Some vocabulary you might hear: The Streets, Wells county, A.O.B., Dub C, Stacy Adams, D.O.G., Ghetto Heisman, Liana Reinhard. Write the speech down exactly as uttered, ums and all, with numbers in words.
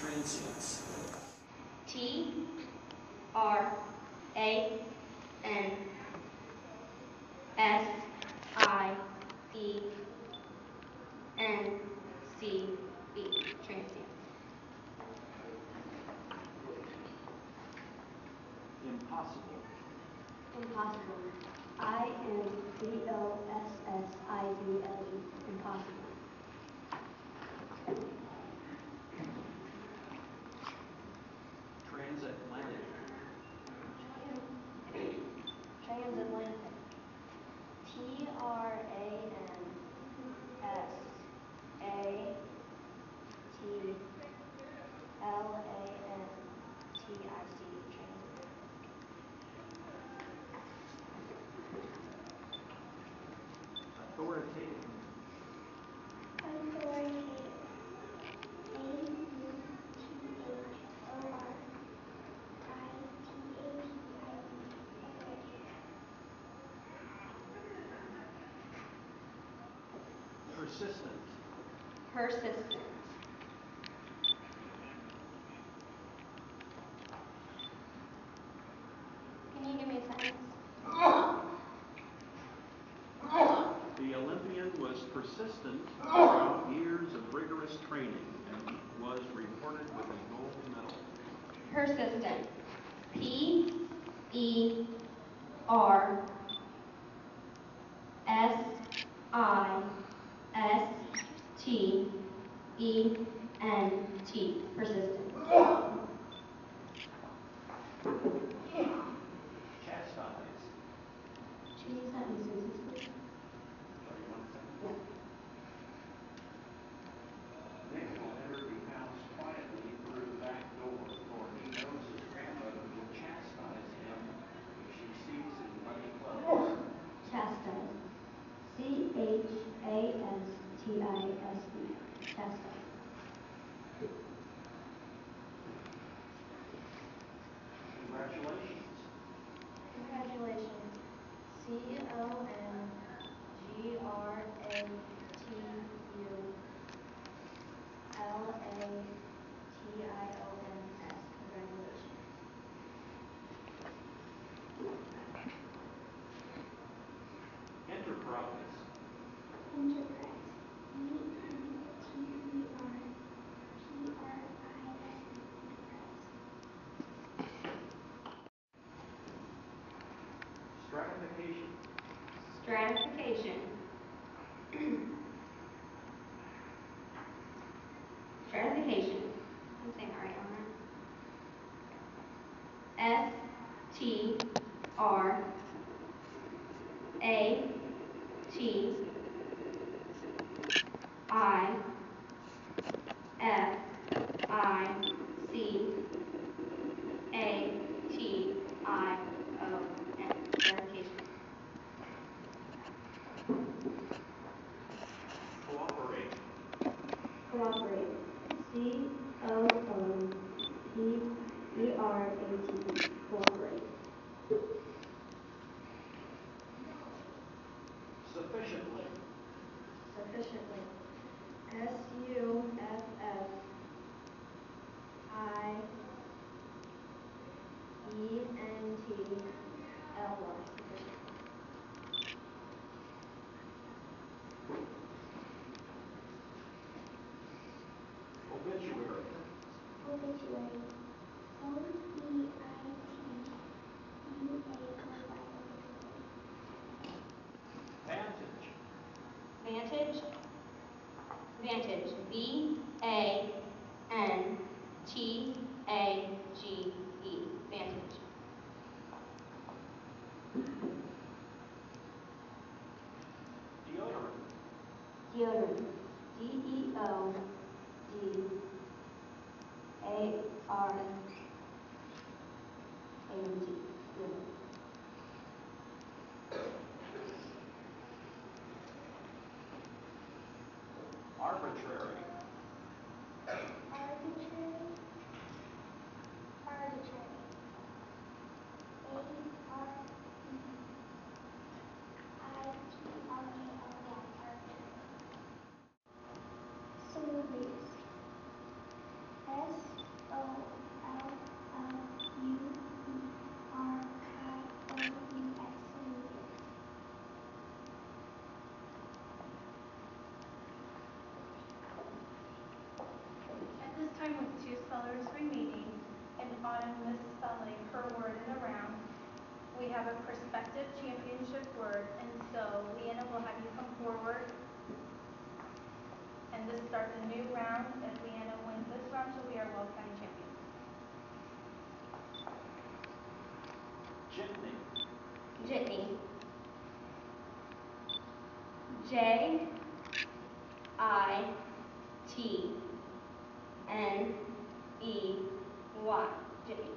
transients. T R A N S I E N C E, transients. Impossible. Impossible. I M P O S S I B L E. Impossible. Transatlantic. Transatlantic. T R A N S A T L A N T I C. Transatlantic. Authoritative. Persistent. Persistent. Can you give me a sentence? The Olympian was persistent throughout years of rigorous training and was rewarded with a gold medal. Persistent. P E R S I S T E N T, persistent. Chastise. Choose a sentence, Susie, please. Sorry, one second. Nick will enter the house quietly through the back door, for he knows his grandmother will chastise him if she sees his muddy clothes. Chastise. C H A S. T I S E, chastise. Congratulations. Congratulations. C O N G R A T U L A T I O N S, congratulations. Enterprise. Enterprise. Stratification. Stratification. Stratification. I'm saying it right on. S T R A T I F I C A T I O N. Stratification. Cooperate. Cooperate. C O O P E R A T E. Cooperate. Sufficiently. Sufficiently. S U F F I E N T L Y. Obituary. Obituary. O B I T U A R Y. Vantage. Vantage. Vantage. V A N T A G E. Vantage. Deodorant. Deodorant. D E O D A R A N T. Arbitrary. Arbitrary. Arbitrary. A R B I T R A R Y. Solubilities. S colors remaining, and Autumn misspelling her word in the round, we have a prospective championship word, and so Liana will have you come forward and this starts a new round. If Liana wins this round, she'll be our Wells County champion. Jitney. Jitney. J I T N E Y. Jitney.